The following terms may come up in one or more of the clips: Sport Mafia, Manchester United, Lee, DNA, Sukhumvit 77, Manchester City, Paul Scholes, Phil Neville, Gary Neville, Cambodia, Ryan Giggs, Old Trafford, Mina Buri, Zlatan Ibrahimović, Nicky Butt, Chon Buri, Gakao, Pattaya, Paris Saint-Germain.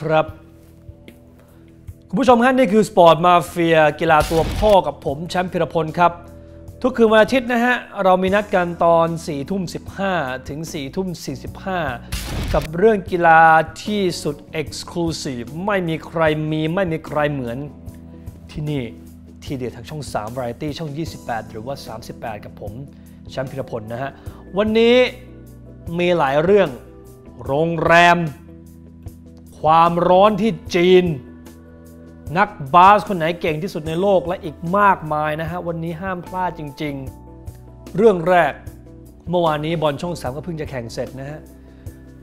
ครับคุณผู้ชมฮะนี่คือสปอร์ตมาเฟียกีฬาตัวพ่อกับผมแชมป์พิรพลครับทุกคืนวันอาทิตย์นะฮะเรามีนัดกันตอน 4:15 ถึง 4:45 กับเรื่องกีฬาที่สุด Exclusive ไม่มีใครมีไม่มีใครเหมือนที่นี่ทีเดียวทางช่อง3 Variety ช่อง28หรือว่า38กับผมแชมป์พิรพลนะฮะวันนี้มีหลายเรื่องโรงแรมความร้อนที่จีนนักบาสคนไหนเก่งที่สุดในโลกและอีกมากมายนะฮะวันนี้ห้ามพลาดจริงๆเรื่องแรกเมื่อวานนี้บอลช่อง3ก็เพิ่งจะแข่งเสร็จนะฮะ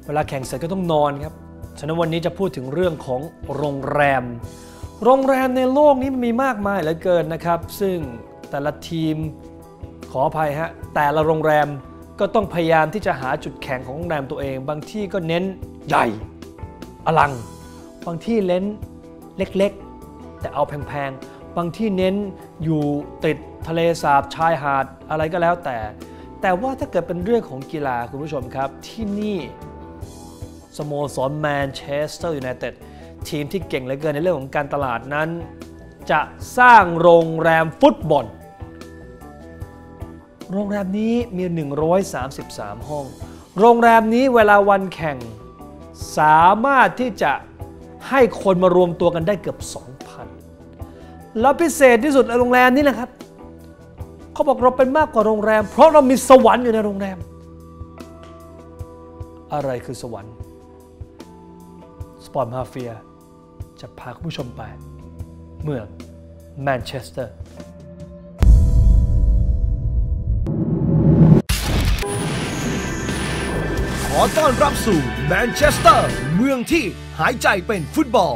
เวลาแข่งเสร็จก็ต้องนอนครับฉะนั้นวันนี้จะพูดถึงเรื่องของโรงแรมในโลกนี้มันมีมากมายเหลือเกินนะครับซึ่งแต่ละทีมขออภัยฮะแต่ละโรงแรมก็ต้องพยายามที่จะหาจุดแข็งของโรงแรมตัวเองบางที่ก็เน้นใหญ่อลังบางที่เน้นเล็กๆแต่เอาแพงๆบางที่เน้นอยู่ติดทะเลสาบชายหาดอะไรก็แล้วแต่ว่าถ้าเกิดเป็นเรื่องของกีฬาคุณผู้ชมครับที่นี่สโมสร Manchester United ทีมที่เก่งเหลือเกินในเรื่องของการตลาดนั้นจะสร้างโรงแรมฟุตบอลโรงแรมนี้มี133ห้องโรงแรมนี้เวลาวันแข่งสามารถที่จะให้คนมารวมตัวกันได้เกือบ 2,000 แล้วพิเศษที่สุดในโรงแรมนี้นะครับเขาบอกเราเป็นมากกว่าโรงแรมเพราะเรามีสวรรค์อยู่ในโรงแรมอะไรคือสวรรค์สปอร์ตมาเฟียจะพาคุณผู้ชมไปเมืองแมนเชสเตอร์ขอต้อนรับสู่แมนเชสเตอร์เมืองที่หายใจเป็นฟุตบอล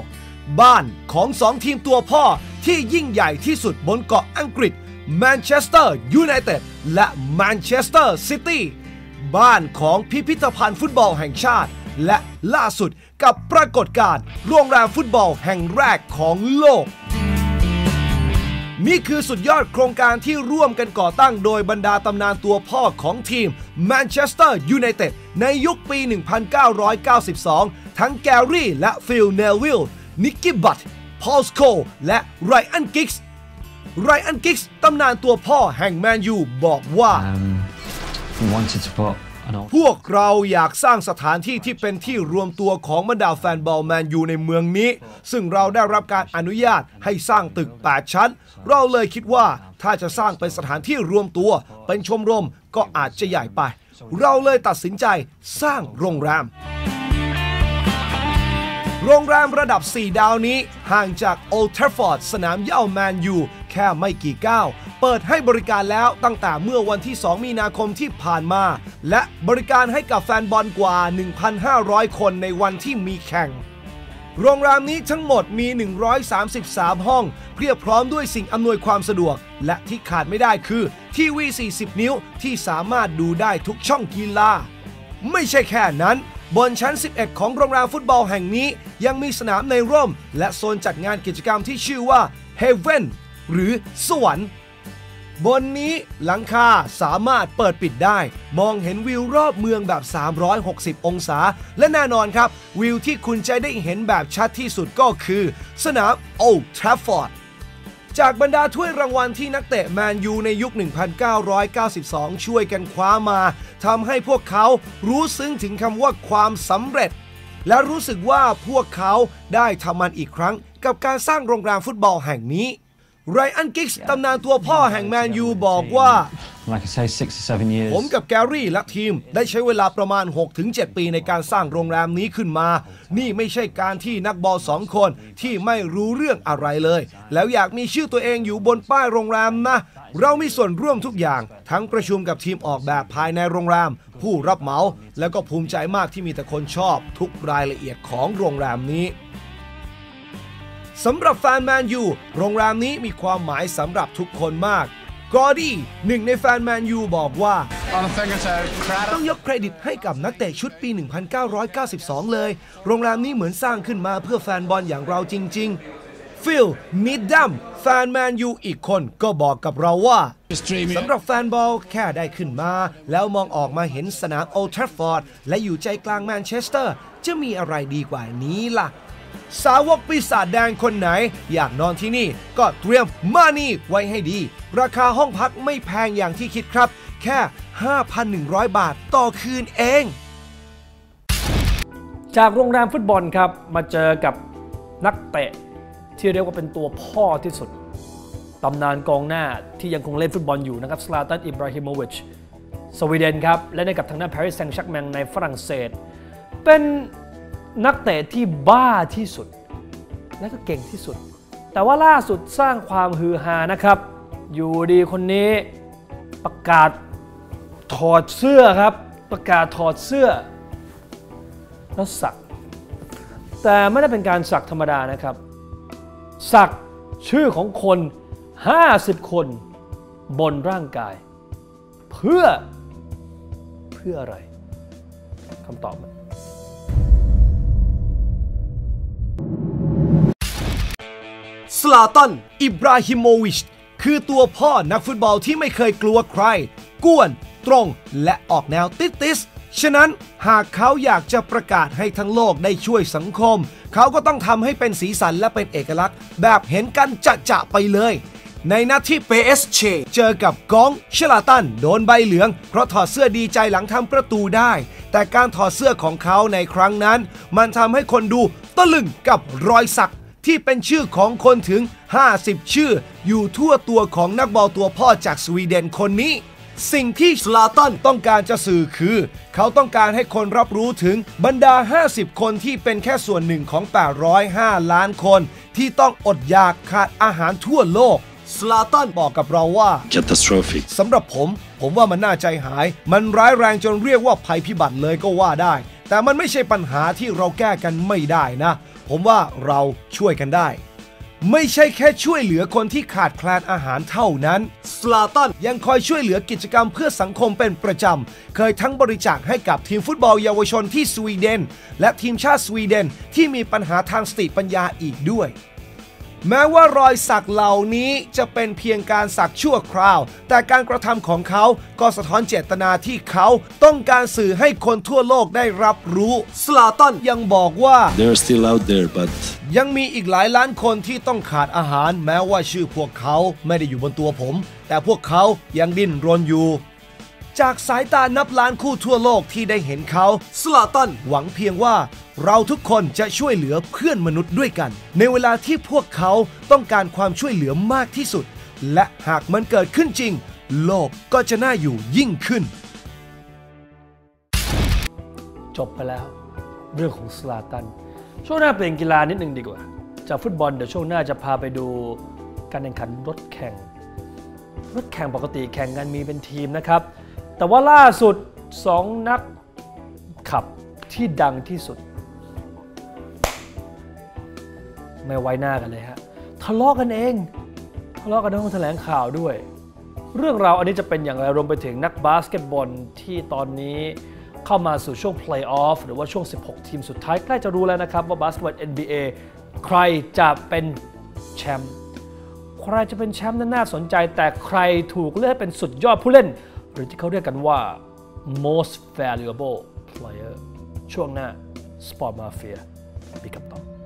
บ้านของ2ทีมตัวพ่อที่ยิ่งใหญ่ที่สุดบนเกาะอังกฤษแมนเชสเตอร์ยูไนเต็ดและแมนเชสเตอร์ซิตี้บ้านของพิพิธภัณฑ์ฟุตบอลแห่งชาติและล่าสุดกับปรากฏการณ์โรงแรมฟุตบอลแห่งแรกของโลกนี่คือสุดยอดโครงการที่ร่วมกันก่อตั้งโดยบรรดาตำนานตัวพ่อของทีม Manchester United ในยุคปี 1992 ทั้งแกรี่และฟิล เนลวิล นิกกี้ บัต พอล สโคล และไรอัน กิกส์ ตำนานตัวพ่อแห่งแมนยูบอกว่า พวกเราอยากสร้างสถานที่ที่เป็นที่รวมตัวของบรรดาแฟนบอลแมนยูในเมืองนี้ซึ่งเราได้รับการอนุญาตให้สร้างตึก8ชั้นเราเลยคิดว่าถ้าจะสร้างเป็นสถานที่รวมตัวเป็นชมรมก็อาจจะใหญ่ไปเราเลยตัดสินใจสร้างโรงแรมระดับ4ดาวนี้ห่างจาก Old Trafford สนามหญ้าแมนยูแค่ไม่กี่ก้าวเปิดให้บริการแล้วตั้งแต่เมื่อวันที่2มีนาคมที่ผ่านมาและบริการให้กับแฟนบอลกว่า 1,500 คนในวันที่มีแข่งโรงแรมนี้ทั้งหมดมี133ห้องเพียบพร้อมด้วยสิ่งอำนวยความสะดวกและที่ขาดไม่ได้คือทีวี40 นิ้วที่สามารถดูได้ทุกช่องกีฬาไม่ใช่แค่นั้นบนชั้น11ของโรงแรมฟุตบอลแห่งนี้ยังมีสนามในร่มและโซนจัดงานกิจกรรมที่ชื่อว่า Heaven หรือสวรรค์บนนี้หลังคาสามารถเปิดปิดได้มองเห็นวิวรอบเมืองแบบ360องศาและแน่นอนครับวิวที่คุณจะได้เห็นแบบชัดที่สุดก็คือสนาม Old Trafford จากบรรดาถ้วยรางวัลที่นักเตะแมนยูในยุค 1992 ช่วยกันคว้ามาทำให้พวกเขารู้ซึ้งถึงคำว่าความสำเร็จและรู้สึกว่าพวกเขาได้ทำมันอีกครั้งกับการสร้างโรงแรมฟุตบอลแห่งนี้ไรอัน กิกส์ ตำนานตัวพ่อแห่งแมนยูบอกว่า ผมกับแกรี่และทีมได้ใช้เวลาประมาณ 6-7 ปีในการสร้างโรงแรมนี้ขึ้นมานี่ไม่ใช่การที่นักบอล2คนที่ไม่รู้เรื่องอะไรเลยแล้วอยากมีชื่อตัวเองอยู่บนป้ายโรงแรมนะเรามีส่วนร่วมทุกอย่างทั้งประชุมกับทีมออกแบบภายในโรงแรมผู้รับเหมาแล้วก็ภูมิใจมากที่มีแต่คนชอบทุกรายละเอียดของโรงแรมนี้สำหรับแฟนแมนยูโรงแรมนี้มีความหมายสำหรับทุกคนมากกอร์ดี้หนึ่งในแฟนแมนยูบอกว่าต้องยกเครดิตให้กับนักเตะชุดปี 1992 เลยโรงแรมนี้เหมือนสร้างขึ้นมาเพื่อแฟนบอลอย่างเราจริงๆฟิล มิดดัมแฟนแมนยูอีกคนก็บอกกับเราว่าสำหรับแฟนบอลแค่ได้ขึ้นมาแล้วมองออกมาเห็นสนามโอลด์แทรฟฟอร์ดและอยู่ใจกลางแมนเชสเตอร์จะมีอะไรดีกว่านี้ล่ะ สาวกปีศาจแดงคนไหนอยากนอนที่นี่ก็เตรียมมานี่ไว้ให้ดีราคาห้องพักไม่แพงอย่างที่คิดครับแค่ 5,100 บาทต่อคืนเองจากโรงแรมฟุตบอลครับมาเจอกับนักเตะที่เรียกว่าเป็นตัวพ่อที่สุดตำนานกองหน้าที่ยังคงเล่นฟุตบอลอยู่นะครับซลาตันอิบราฮิโมวิชสวีเดนครับและในกับทางด้าน Paris Saint-Germain ในฝรั่งเศสเป็นนักเตะที่บ้าที่สุดและก็เก่งที่สุดแต่ว่าล่าสุดสร้างความฮือฮานะครับอยู่ดีคนนี้ประกาศถอดเสื้อครับประกาศถอดเสื้อแล้วสักแต่ไม่ได้เป็นการสักธรรมดานะครับสักชื่อของคน50คนบนร่างกายเพื่ออะไรคำตอบซลาตันอิบราฮิโมวิชคือตัวพ่อนักฟุตบอลที่ไม่เคยกลัวใครก้วนตรงและออกแนวติสฉะนั้นหากเขาอยากจะประกาศให้ทั้งโลกได้ช่วยสังคมเขาก็ต้องทำให้เป็นสีสันและเป็นเอกลักษณ์แบบเห็นกันจะไปเลยในนัดที่ PSG เจอกับกองชลาตันโดนใบเหลืองเพราะถอดเสื้อดีใจหลังทำประตูได้แต่การถอดเสื้อของเขาในครั้งนั้นมันทำให้คนดูตะลึงกับรอยสักที่เป็นชื่อของคนถึง50ชื่ออยู่ทั่วตัวของนักบอลตัวพ่อจากสวีเดนคนนี้สิ่งที่ซลาตันต้องการจะสื่อคือเขาต้องการให้คนรับรู้ถึงบรรดา50คนที่เป็นแค่ส่วนหนึ่งของ805ล้านคนที่ต้องอดอยากขาดอาหารทั่วโลกซลาตันบอกกับเราว่า Catastrophic สำหรับผมว่ามันน่าใจหายมันร้ายแรงจนเรียกว่าภัยพิบัติเลยก็ว่าได้แต่มันไม่ใช่ปัญหาที่เราแก้กันไม่ได้นะผมว่าเราช่วยกันได้ไม่ใช่แค่ช่วยเหลือคนที่ขาดแคลนอาหารเท่านั้นซลาตันยังคอยช่วยเหลือกิจกรรมเพื่อสังคมเป็นประจำเคยทั้งบริจาคให้กับทีมฟุตบอลเยาวชนที่สวีเดนและทีมชาติสวีเดนที่มีปัญหาทางสติปัญญาอีกด้วยแม้ว่ารอยสักเหล่านี้จะเป็นเพียงการสักชั่วคราวแต่การกระทำของเขาก็สะท้อนเจตนาที่เขาต้องการสื่อให้คนทั่วโลกได้รับรู้ซลาตันยังบอกว่า They're still out there, but ยังมีอีกหลายล้านคนที่ต้องขาดอาหารแม้ว่าชื่อพวกเขาไม่ได้อยู่บนตัวผมแต่พวกเขายังดิ้นรนอยู่จากสายตานับล้านคู่ทั่วโลกที่ได้เห็นเขาซลาตันหวังเพียงว่าเราทุกคนจะช่วยเหลือเพื่อนมนุษย์ด้วยกันในเวลาที่พวกเขาต้องการความช่วยเหลือมากที่สุดและหากมันเกิดขึ้นจริงโลกก็จะน่าอยู่ยิ่งขึ้นจบไปแล้วเรื่องของซลาตันช่วงหน้าเปลี่ยนกีฬานิดนึงดีกว่าจากฟุตบอลเดี๋ยวช่วงหน้าจะพาไปดูการแข่งขันรถแข่งปกติแข่งกันมีเป็นทีมนะครับแต่ว่าล่าสุด2นักขับที่ดังที่สุดไม่ไว้หน้ากันเลยฮะทะเลาะกันเองทะเลาะกันในห้องแถลงข่าวด้วยเรื่องราวอันนี้จะเป็นอย่างไรรวมไปถึงนักบาสเกตบอลที่ตอนนี้เข้ามาสู่ช่วงเพลย์ออฟหรือว่าช่วง16ทีมสุดท้ายใกล้จะรู้แล้วนะครับว่าบาสเกตบอล NBA ใครจะเป็นแชมป์ใครจะเป็นแชมป์น่าสนใจแต่ใครถูกเลือกเป็นสุดยอดผู้เล่นหรือที่เขาเรียกกันว่า most valuable player ช่วงหน้า Sport Mafia มีคำตอบ